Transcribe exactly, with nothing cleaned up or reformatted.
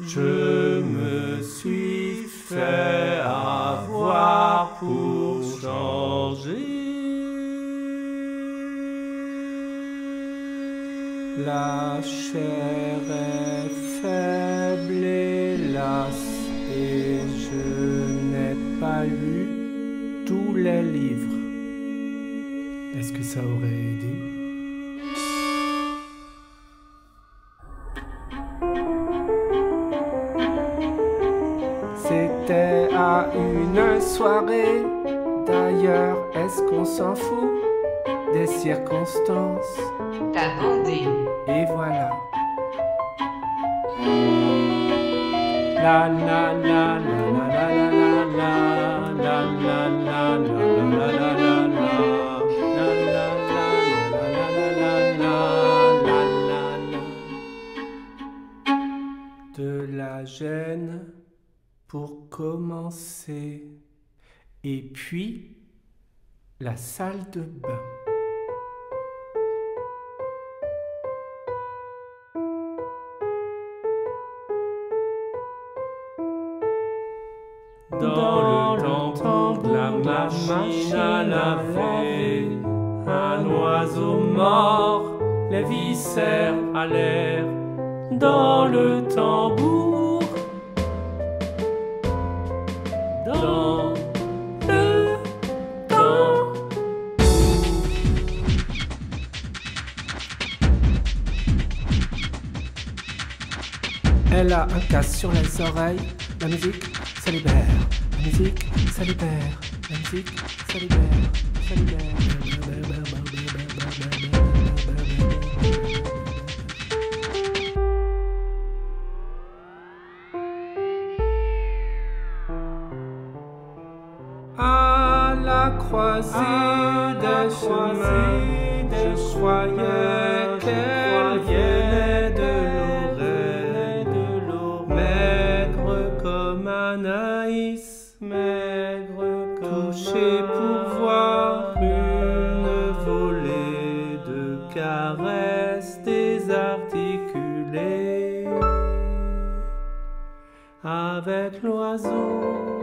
Je me suis fait avoir pour changer. La chair est faible, hélas, et je n'ai pas lu tous les livres. Est-ce que ça aurait aidé ? C'était à une soirée, d'ailleurs est-ce qu'on s'en fout des circonstances? T'as bandé. Et voilà. La la la la la la la la la la la la. De la gêne pour commencer, et puis la salle de bain. Dans le temps de la machine à laver, un oiseau mort, les viscères à l'air, dans le tambour, dans le tambour. Elle a un casque sur les oreilles, la musique, ça libère, la musique, ça libère, la musique, ça libère, ça libère. À la croisée des chemins, je croyais qu'elle venait de Lorraine, maigre comme Anaïs, maigre comme touchée pour voir une volée de caresses désarticulées avec l'oiseau.